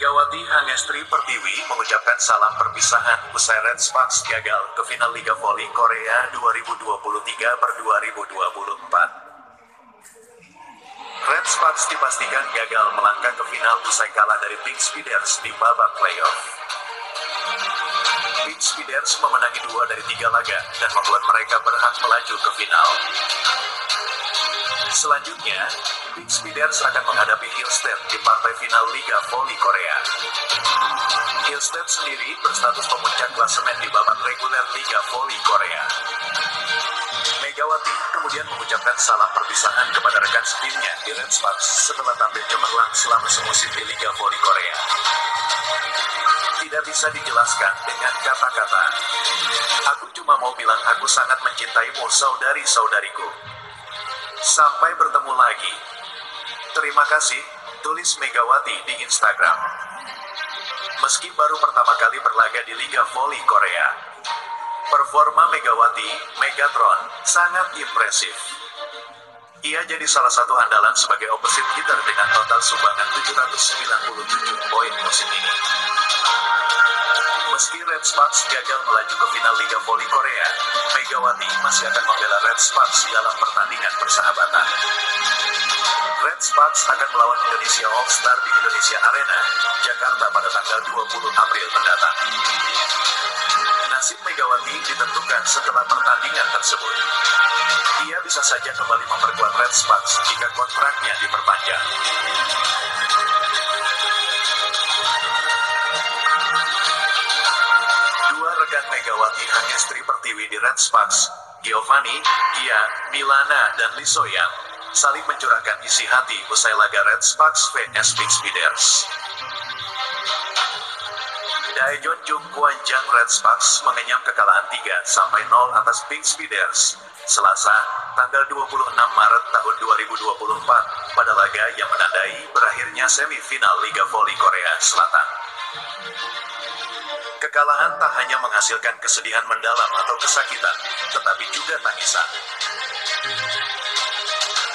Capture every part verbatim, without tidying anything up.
Megawati Hangestri Pertiwi mengucapkan salam perpisahan usai Red Sparks gagal ke final Liga Voli Korea dua ribu dua puluh tiga per dua ribu dua puluh empat. Red Sparks dipastikan gagal melangkah ke final usai kalah dari Pink Speeders di babak playoff. Pink Speeders memenangi dua dari tiga laga dan membuat mereka berhak melaju ke final. Selanjutnya, Pink Speeders akan menghadapi Hillstead di partai final Liga Voli Korea. Hillstead sendiri berstatus pemuncak klasemen di babak reguler Liga Voli Korea. Megawati kemudian mengucapkan salam perpisahan kepada rekan setimnya di Red Sparks setelah tampil cemerlang selama semusim di Liga Voli Korea. Tidak bisa dijelaskan dengan kata-kata. Aku cuma mau bilang aku sangat mencintaimu saudari-saudariku. Sampai bertemu lagi. Terima kasih, tulis Megawati di Instagram. Meski baru pertama kali berlaga di Liga Voli Korea, performa Megawati, Megatron, sangat impresif. Ia jadi salah satu andalan sebagai opposite hitter dengan total sumbangan tujuh ratus sembilan puluh tujuh poin musim ini. Meski Red Sparks gagal melaju ke final Liga Voli Korea, Megawati masih akan membela Red Sparks dalam pertandingan persahabatan. Red Sparks akan melawan Indonesia All Star di Indonesia Arena, Jakarta pada tanggal dua puluh April mendatang. Nasib Megawati ditentukan setelah pertandingan tersebut. Ia bisa saja kembali memperkuat Red Sparks jika kontraknya diperpanjang. Dua rekan Megawati Hangestri Pertiwi di Red Sparks, Giovanna, Gia, Milana, dan Lee Soyang, saling mencurahkan isi hati usai laga Red Sparks versus Pink Speeders. Daejeon Jung Kwan Jang Red Sparks mengenyam kekalahan tiga nol atas Pink Speeders, Selasa, tanggal dua puluh enam Maret tahun dua ribu dua puluh empat, pada laga yang menandai berakhirnya semifinal Liga Voli Korea Selatan. Kekalahan tak hanya menghasilkan kesedihan mendalam atau kesakitan, tetapi juga tangisan.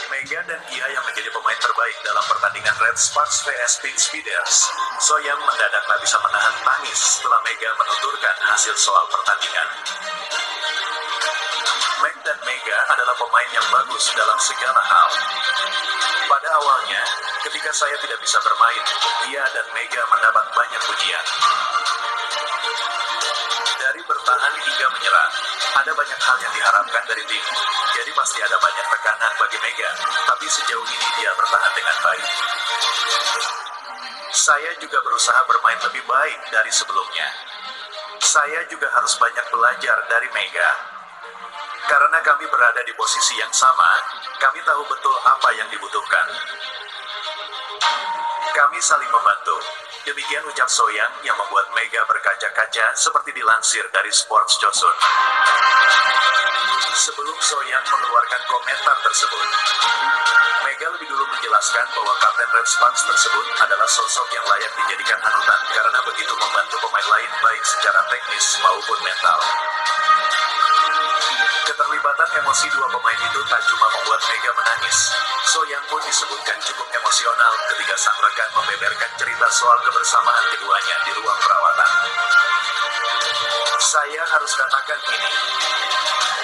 Mega dan Gia yang menjadi pemain terbaik dalam pertandingan Red Sparks versus Pink Speeders, Soyang mendadak tak bisa menahan tangis setelah Mega menuturkan hasil soal pertandingan. Meg dan Mega adalah pemain yang bagus dalam segala hal. Pada awalnya, ketika saya tidak bisa bermain, Gia dan Mega mendapat banyak pujian. Dari bertahan hingga menyerang, ada banyak hal yang diharapkan dari tim, jadi pasti ada banyak tekanan bagi Mega, tapi sejauh ini dia bertahan dengan baik. Saya juga berusaha bermain lebih baik dari sebelumnya. Saya juga harus banyak belajar dari Mega. Karena kami berada di posisi yang sama, kami tahu betul apa yang dibutuhkan. Kami saling membantu. Demikian ucap Soyang yang membuat Mega berkaca-kaca seperti dilansir dari Sports Chosun. Sebelum Soyang mengeluarkan komentar tersebut, Mega lebih dulu menjelaskan bahwa kapten Red Sparks tersebut adalah sosok yang layak dijadikan anutan karena begitu membantu pemain lain baik secara teknis maupun mental. Keterlibatan emosi dua pemain itu tak cuma membuat Mega menangis. Soyang pun disebutkan cukup emosional ketika sang rekan membeberkan cerita soal kebersamaan keduanya di ruang perawatan. Saya harus katakan ini.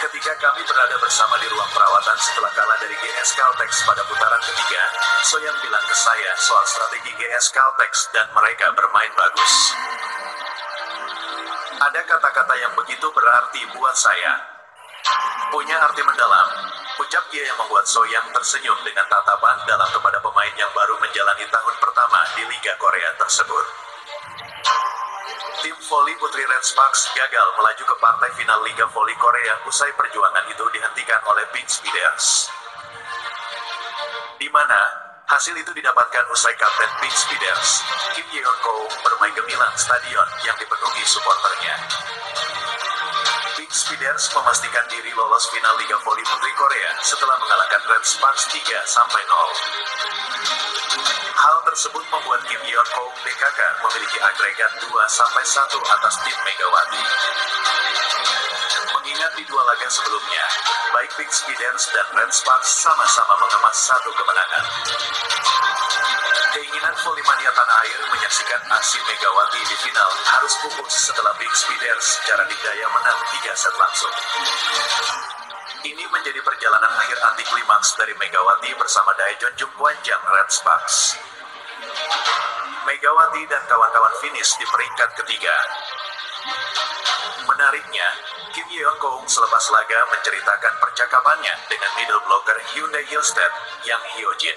Ketika kami berada bersama di ruang perawatan setelah kalah dari G S Caltex pada putaran ketiga, Soyang bilang ke saya soal strategi G S Caltex dan mereka bermain bagus. Ada kata-kata yang begitu berarti buat saya. Punya arti mendalam, ucap dia yang membuat Soyang tersenyum dengan tatapan dalam kepada pemain yang baru menjalani tahun pertama di Liga Korea tersebut. Tim voli putri Red Sparks gagal melaju ke partai final Liga Voli Korea usai perjuangan itu dihentikan oleh Pink Speeders. Di mana hasil itu didapatkan usai kapten Pink Speeders, Kim Yeon-koung bermain gemilang stadion yang dipenuhi supporternya. Pink Speeders memastikan diri lolos final Liga Voli Putri Korea setelah mengalahkan Red Sparks tiga nol. Hal tersebut membuat Kim Yeon-koung B K K memiliki agregat dua satu atas tim Megawati. Mengingat di dua laga sebelumnya, baik Pink Speeders dan Red Sparks sama-sama mengemas satu kemenangan. Keinginan volimania tanah air menyaksikan aksi Megawati di final harus pupus setelah Pink Speeders secara didaya menang tiga set langsung. Ini menjadi perjalanan akhir anti klimaks dari Megawati bersama Daejeon Jungwanjang Red Sparks. Megawati dan kawan-kawan finish di peringkat ketiga. Menariknya, Kim Yeon-koung selepas laga menceritakan percakapannya dengan middle blocker Hyundai Hillstead yang Hyojin.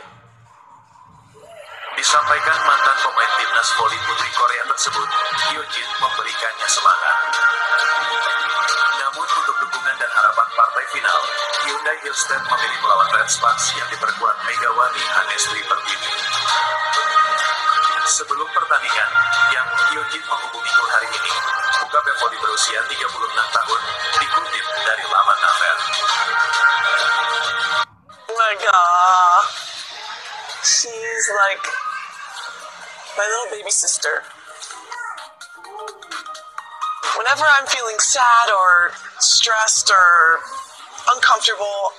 Disampaikan mantan pemain timnas voli putri Korea tersebut, Hyojin memberikannya semangat. Namun untuk dukungan dan harapan partai final, Hyundai Hillstead memilih melawan Red Sparks yang diperkuat Megawati Hangestri Pertiwi. Sebelum pertandingan, yang Hyojin menghubungiku hari ini, buka voli berusia tiga puluh enam tahun, dikutip dari laman Aver. Wadah, she's like my little baby sister. Whenever I'm feeling sad or stressed or uncomfortable,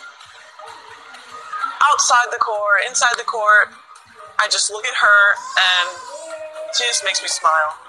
outside the court, inside the court, I just look at her and she just makes me smile.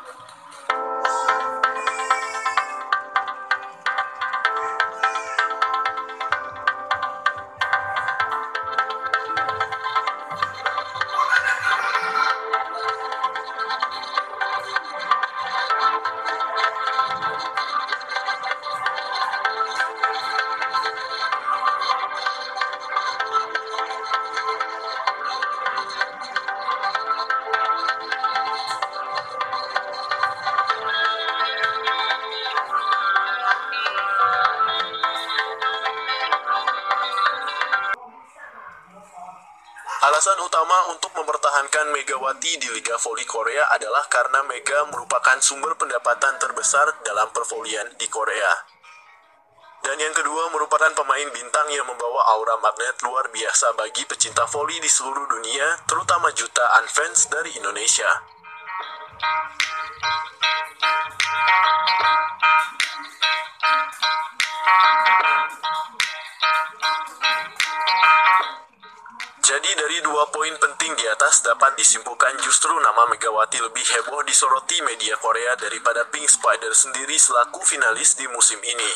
Alasan utama untuk mempertahankan Megawati di Liga Voli Korea adalah karena Mega merupakan sumber pendapatan terbesar dalam pervolian di Korea. Dan yang kedua merupakan pemain bintang yang membawa aura magnet luar biasa bagi pecinta voli di seluruh dunia, terutama jutaan fans dari Indonesia. Jadi dari dua poin penting di atas dapat disimpulkan justru nama Megawati lebih heboh disoroti media Korea daripada Pink Spider sendiri selaku finalis di musim ini.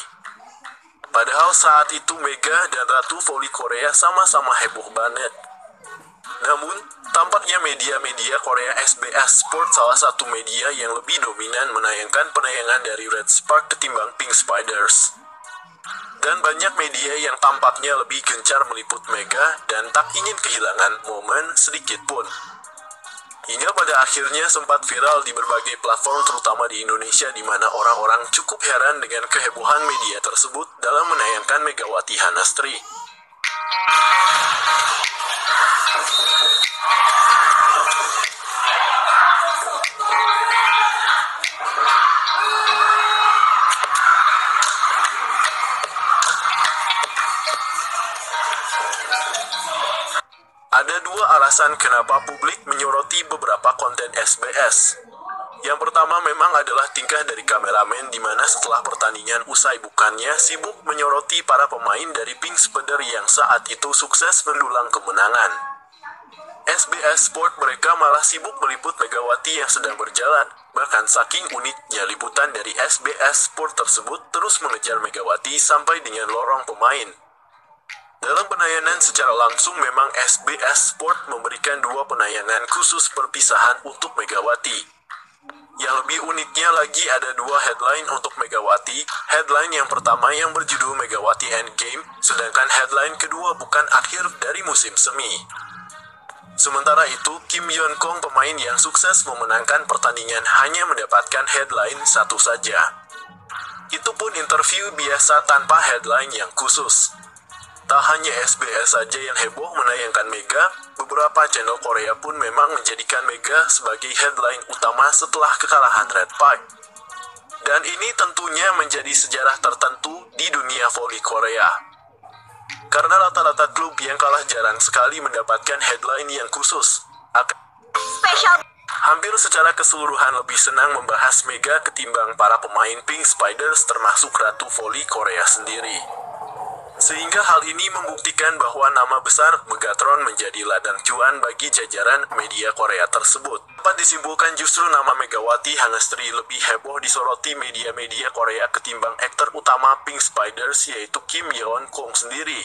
Padahal saat itu Mega dan Ratu Voli Korea sama-sama heboh banget. Namun, tampaknya media-media Korea S B S Sport salah satu media yang lebih dominan menayangkan penayangan dari Red Spark ketimbang Pink Spiders. Dan banyak media yang tampaknya lebih gencar meliput Mega dan tak ingin kehilangan momen sedikit pun. Hingga pada akhirnya sempat viral di berbagai platform terutama di Indonesia di mana orang-orang cukup heran dengan kehebohan media tersebut dalam menayangkan Megawati Hangestri. Ada dua alasan kenapa publik menyoroti beberapa konten S B S. Yang pertama memang adalah tingkah dari kameramen di mana setelah pertandingan usai bukannya sibuk menyoroti para pemain dari Pink Spider yang saat itu sukses mendulang kemenangan. S B S Sport mereka malah sibuk meliput Megawati yang sedang berjalan. Bahkan saking uniknya liputan dari S B S Sport tersebut terus mengejar Megawati sampai dengan lorong pemain. Dalam penayangan secara langsung memang S B S Sport memberikan dua penayangan khusus perpisahan untuk Megawati. Yang lebih uniknya lagi ada dua headline untuk Megawati. Headline yang pertama yang berjudul Megawati Endgame, sedangkan headline kedua bukan akhir dari musim semi. Sementara itu, Kim Yeon-koung pemain yang sukses memenangkan pertandingan hanya mendapatkan headline satu saja. Itu pun interview biasa tanpa headline yang khusus. Tak hanya S B S saja yang heboh menayangkan Mega, beberapa channel Korea pun memang menjadikan Mega sebagai headline utama setelah kekalahan Red Spark. Dan ini tentunya menjadi sejarah tertentu di dunia voli Korea. Karena rata-rata klub yang kalah jarang sekali mendapatkan headline yang khusus. Hampir secara keseluruhan lebih senang membahas Mega ketimbang para pemain Pink Spiders termasuk Ratu Voli Korea sendiri. Sehingga hal ini membuktikan bahwa nama besar Megatron menjadi ladang cuan bagi jajaran media Korea tersebut. Dapat disimpulkan justru nama Megawati Hangestri lebih heboh disoroti media-media Korea ketimbang aktor utama Pink Spiders yaitu Kim Yeon-koung sendiri.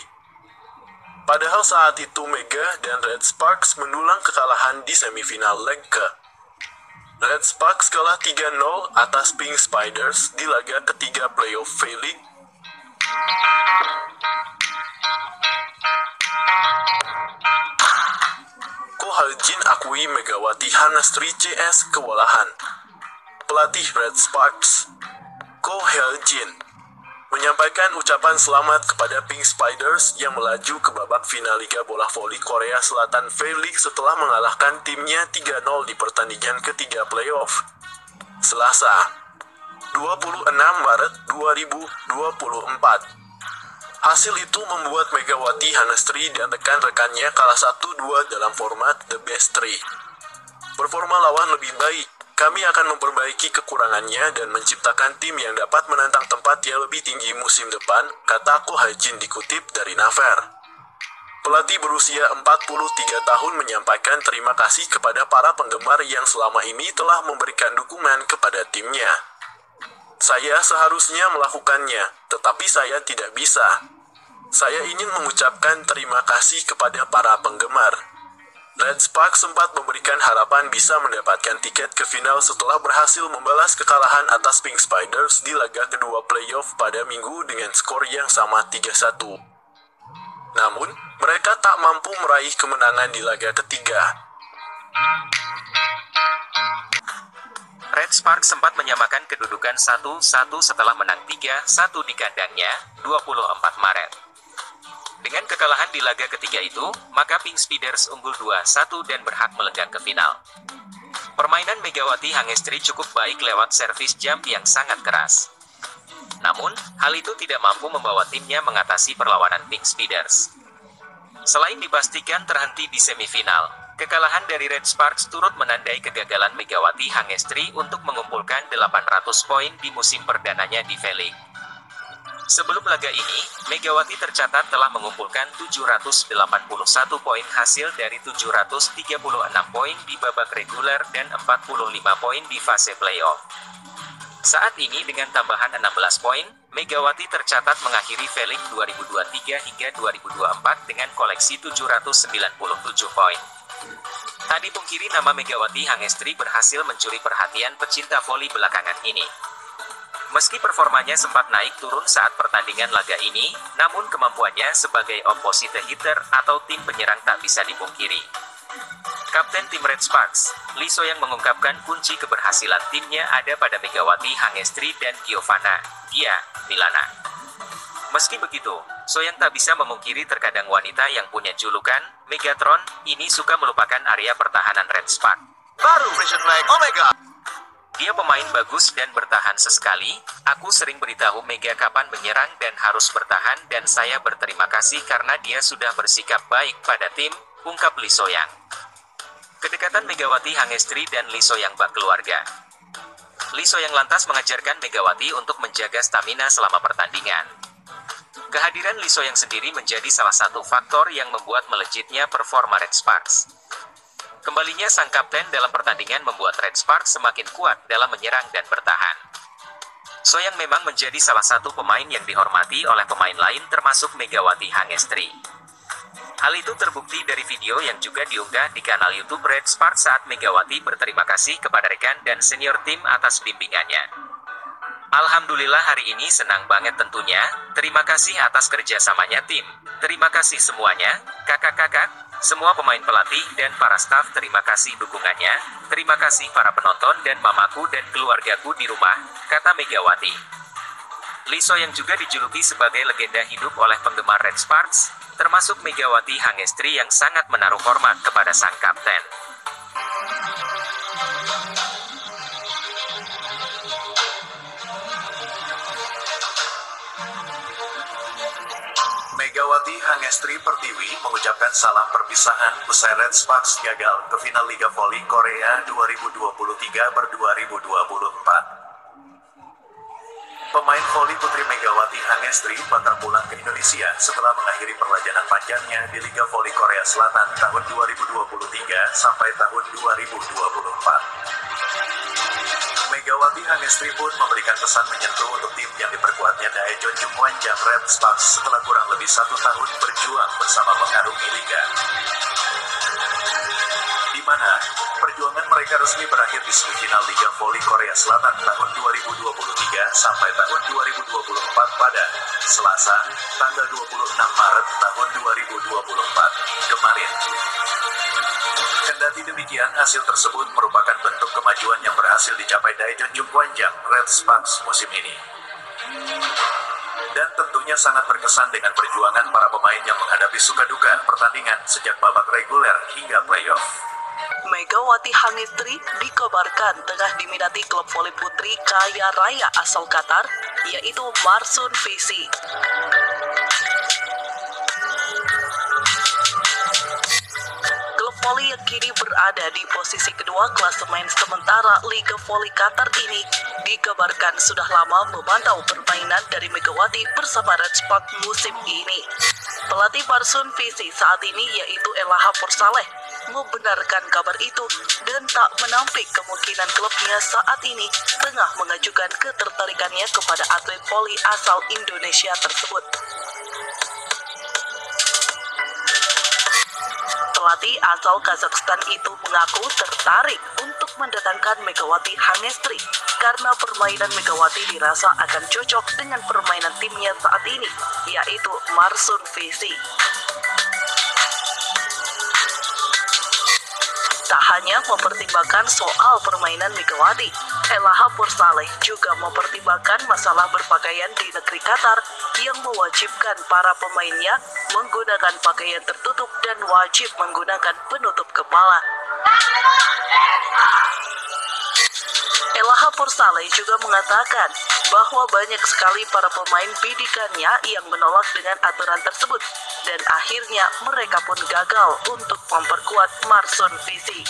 Padahal saat itu Mega dan Red Sparks mendulang kekalahan di semifinal leg ke. Red Sparks kalah tiga nol atas Pink Spiders di laga ketiga playoff V-League. Ko Hee-jin akui Megawati Hangestri C S kewalahan. Pelatih Red Sparks, Ko Hee-jin, menyampaikan ucapan selamat kepada Pink Spiders yang melaju ke babak final Liga Bola Voli Korea Selatan V-League setelah mengalahkan timnya tiga nol di pertandingan ketiga playoff. Selasa, dua puluh enam Maret dua ribu dua puluh empat. Hasil itu membuat Megawati Hangestri dan rekan-rekannya kalah satu dua dalam format The Best Three. Performa lawan lebih baik, kami akan memperbaiki kekurangannya dan menciptakan tim yang dapat menantang tempat yang lebih tinggi musim depan, kata Ko Hee-jin dikutip dari Naver. Pelatih berusia empat puluh tiga tahun menyampaikan terima kasih kepada para penggemar yang selama ini telah memberikan dukungan kepada timnya. Saya seharusnya melakukannya, tetapi saya tidak bisa. Saya ingin mengucapkan terima kasih kepada para penggemar. Red Sparks sempat memberikan harapan bisa mendapatkan tiket ke final setelah berhasil membalas kekalahan atas Pink Spiders di laga kedua playoff pada Minggu dengan skor yang sama tiga satu. Namun, mereka tak mampu meraih kemenangan di laga ketiga. Red Sparks sempat menyamakan kedudukan satu satu setelah menang tiga satu di kandangnya, dua puluh empat Maret. Dengan kekalahan di laga ketiga itu, maka Pink Speeders unggul dua satu dan berhak melenggang ke final. Permainan Megawati Hangestri cukup baik lewat servis jump yang sangat keras. Namun, hal itu tidak mampu membawa timnya mengatasi perlawanan Pink Speeders. Selain dipastikan terhenti di semifinal, kekalahan dari Red Sparks turut menandai kegagalan Megawati Hangestri untuk mengumpulkan delapan ratus poin di musim perdananya di V-League. Sebelum laga ini, Megawati tercatat telah mengumpulkan tujuh ratus delapan puluh satu poin hasil dari tujuh ratus tiga puluh enam poin di babak reguler dan empat puluh lima poin di fase playoff. Saat ini dengan tambahan enam belas poin, Megawati tercatat mengakhiri V-League dua ribu dua puluh tiga hingga dua ribu dua puluh empat dengan koleksi tujuh ratus sembilan puluh tujuh poin. Tak dipungkiri nama Megawati Hangestri berhasil mencuri perhatian pecinta voli belakangan ini. Meski performanya sempat naik turun saat pertandingan laga ini, namun kemampuannya sebagai opposite hitter atau tim penyerang tak bisa dipungkiri. Kapten tim Red Sparks, Lee Soyang mengungkapkan kunci keberhasilan timnya ada pada Megawati Hangestri dan Giovanna, Gia, Milana. Meski begitu, Soyang tak bisa memungkiri terkadang wanita yang punya julukan Megatron ini suka melupakan area pertahanan Red Spark. Baru pressure naik, oh my god. Dia pemain bagus dan bertahan sesekali, aku sering beritahu Mega kapan menyerang dan harus bertahan dan saya berterima kasih karena dia sudah bersikap baik pada tim, ungkap Lee Soyang. Kedekatan Megawati Hangestri dan Lee Soyang bak keluarga. Lee Soyang lantas mengajarkan Megawati untuk menjaga stamina selama pertandingan. Kehadiran Lee Soyang sendiri menjadi salah satu faktor yang membuat melejitnya performa Red Sparks. Kembalinya sang kapten dalam pertandingan membuat Red Sparks semakin kuat dalam menyerang dan bertahan. Soyang memang menjadi salah satu pemain yang dihormati oleh pemain lain termasuk Megawati Hangestri. Hal itu terbukti dari video yang juga diunggah di kanal YouTube Red Sparks saat Megawati berterima kasih kepada rekan dan senior tim atas bimbingannya. Alhamdulillah hari ini senang banget tentunya, terima kasih atas kerjasamanya tim, terima kasih semuanya, kakak-kakak, semua pemain pelatih dan para staf terima kasih dukungannya, terima kasih para penonton dan mamaku dan keluargaku di rumah, kata Megawati. Lee Soyang juga dijuluki sebagai legenda hidup oleh penggemar Red Sparks, termasuk Megawati Hangestri yang sangat menaruh hormat kepada sang kapten. Megawati Hangestri Pertiwi mengucapkan salam perpisahan usai Red Sparks gagal ke final Liga Voli Korea dua ribu dua puluh tiga per dua ribu dua puluh empat. Pemain voli putri Megawati Hangestri Pertiwi pulang ke Indonesia setelah mengakhiri perjalanan panjangnya di Liga Voli Korea Selatan tahun dua ribu dua puluh tiga sampai tahun dua ribu dua puluh empat. Megawati Hangestri pun memberikan pesan menyentuh untuk tim yang diperkuatnya Daejeon Jungwanjang Red Sparks setelah kurang lebih satu tahun berjuang bersama mengarungi Liga. Di mana perjuangan mereka resmi berakhir di semifinal Liga Voli Korea Selatan tahun dua ribu dua puluh tiga sampai tahun dua ribu dua puluh empat pada Selasa, tanggal dua puluh enam Maret tahun dua ribu dua puluh empat kemarin. Kendati demikian, hasil tersebut merupakan bentuk kemajuan yang berhasil dicapai Daejeon Jungwanjang Red Sparks musim ini. Dan tentunya sangat berkesan dengan perjuangan para pemain yang menghadapi suka-duka pertandingan sejak babak reguler hingga playoff. Megawati Hangestri dikabarkan tengah diminati klub voli putri kaya raya asal Qatar, yaitu Marsun V C. Klub voli yang kini berada di posisi kedua klasemen sementara Liga Voli Qatar ini dikabarkan sudah lama memantau permainan dari Megawati bersama Red Sparks musim ini. Pelatih Marsun V C saat ini yaitu Elaha Forsaleh membenarkan kabar itu dan tak menampik kemungkinan klubnya saat ini tengah mengajukan ketertarikannya kepada atlet voli asal Indonesia tersebut. Pelatih asal Kazakhstan itu mengaku tertarik untuk mendatangkan Megawati Hangestri karena permainan Megawati dirasa akan cocok dengan permainan timnya saat ini, yaitu Marsun V C. Tak hanya mempertimbangkan soal permainan Megawati, Elaha Forsaleh juga mempertimbangkan masalah berpakaian di negeri Qatar yang mewajibkan para pemainnya menggunakan pakaian tertutup dan wajib menggunakan penutup kepala. Elaha Forsaleh juga mengatakan bahwa banyak sekali para pemain bidikannya yang menolak dengan aturan tersebut dan akhirnya mereka pun gagal untuk memperkuat Marsun V C.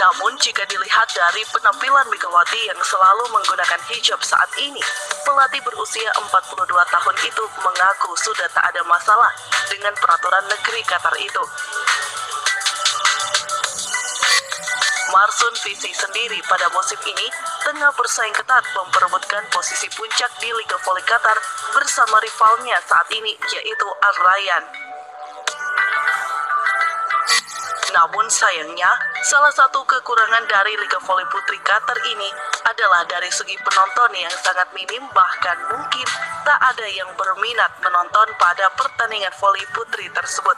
Namun jika dilihat dari penampilan Megawati yang selalu menggunakan hijab saat ini, pelatih berusia empat puluh dua tahun itu mengaku sudah tak ada masalah dengan peraturan negeri Qatar itu. Marsun V C sendiri pada musim ini tengah bersaing ketat memperebutkan posisi puncak di Liga Voli Qatar bersama rivalnya saat ini yaitu Al Rayyan. Namun sayangnya, salah satu kekurangan dari Liga Voli Putri Qatar ini adalah dari segi penonton yang sangat minim, bahkan mungkin tak ada yang berminat menonton pada pertandingan voli putri tersebut.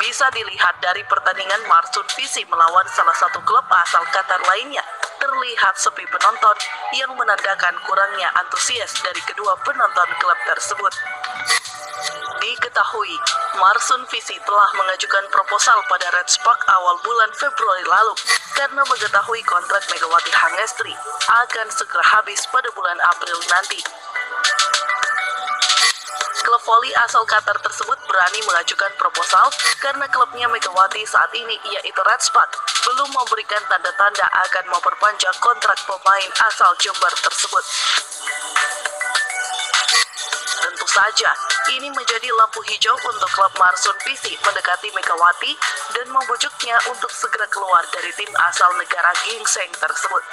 Bisa dilihat dari pertandingan Marsun V C melawan salah satu klub asal Qatar lainnya, terlihat sepi penonton yang menandakan kurangnya antusias dari kedua penonton klub tersebut. Diketahui, Marsun V C telah mengajukan proposal pada Red Sparks awal bulan Februari lalu karena mengetahui kontrak Megawati Hangestri akan segera habis pada bulan April nanti. Klub voli asal Qatar tersebut berani mengajukan proposal karena klubnya Megawati saat ini yaitu Red Sparks belum memberikan tanda-tanda akan memperpanjang kontrak pemain asal Jember tersebut. Tentu saja, ini menjadi lampu hijau untuk klub Marsun V C mendekati Megawati dan membujuknya untuk segera keluar dari tim asal negara gingseng tersebut.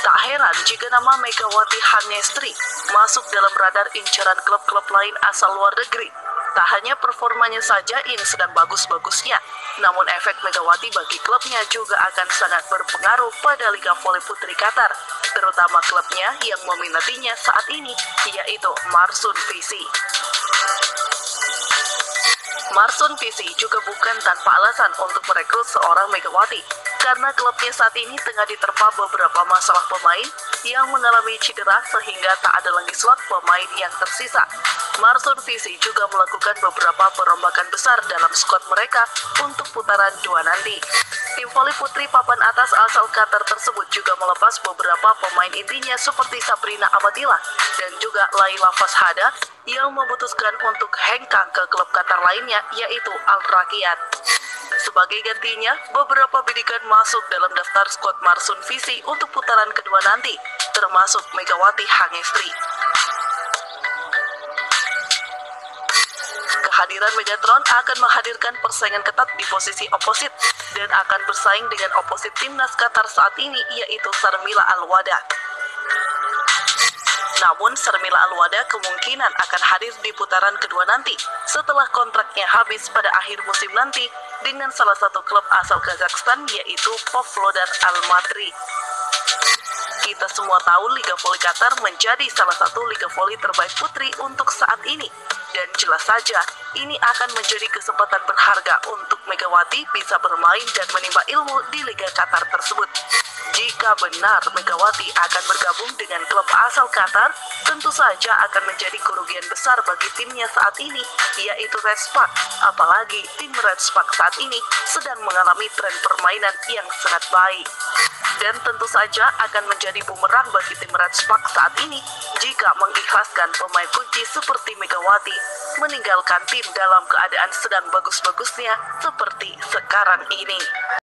Tak heran jika nama Megawati Hangestri masuk dalam radar incaran klub-klub lain asal luar negeri. Tak hanya performanya saja yang sedang bagus-bagusnya, namun efek Megawati bagi klubnya juga akan sangat berpengaruh pada Liga Voli Putri Qatar, terutama klubnya yang meminatinya saat ini, yaitu Marsun V C. Marsun V C juga bukan tanpa alasan untuk merekrut seorang Megawati, karena klubnya saat ini tengah diterpa beberapa masalah pemain yang mengalami cedera sehingga tak ada lagi slot pemain yang tersisa. Marsun V C juga melakukan beberapa perombakan besar dalam skuad mereka untuk putaran dua nanti. Tim voli putri papan atas asal Qatar tersebut juga melepas beberapa pemain intinya seperti Sabrina Abadila dan juga Laila Fashada yang memutuskan untuk hengkang ke klub Qatar lainnya yaitu Al-Raqiyat. Sebagai gantinya, beberapa bidikan masuk dalam daftar skuad Marsun V C untuk putaran kedua nanti, termasuk Megawati Hangestri. Kehadiran Megatron akan menghadirkan persaingan ketat di posisi oposit dan akan bersaing dengan oposit timnas Qatar saat ini, yaitu Sarmila Al-Wadha. Namun, Sarmila Al-Wadha kemungkinan akan hadir di putaran kedua nanti setelah kontraknya habis pada akhir musim nanti dengan salah satu klub asal Kazakhstan, yaitu Povlodar Almaty. Kita semua tahu Liga Voli Qatar menjadi salah satu liga voli terbaik putri untuk saat ini. Dan jelas saja, ini akan menjadi kesempatan berharga untuk Megawati bisa bermain dan menimba ilmu di Liga Qatar tersebut. Jika benar Megawati akan bergabung dengan klub asal Qatar, tentu saja akan menjadi kerugian besar bagi timnya saat ini, yaitu Red Sparks. Apalagi tim Red Sparks saat ini sedang mengalami tren permainan yang sangat baik. Dan tentu saja akan menjadi bumerang bagi tim Red Sparks saat ini jika mengikhlaskan pemain kunci seperti Megawati meninggalkan tim dalam keadaan sedang bagus-bagusnya seperti sekarang ini.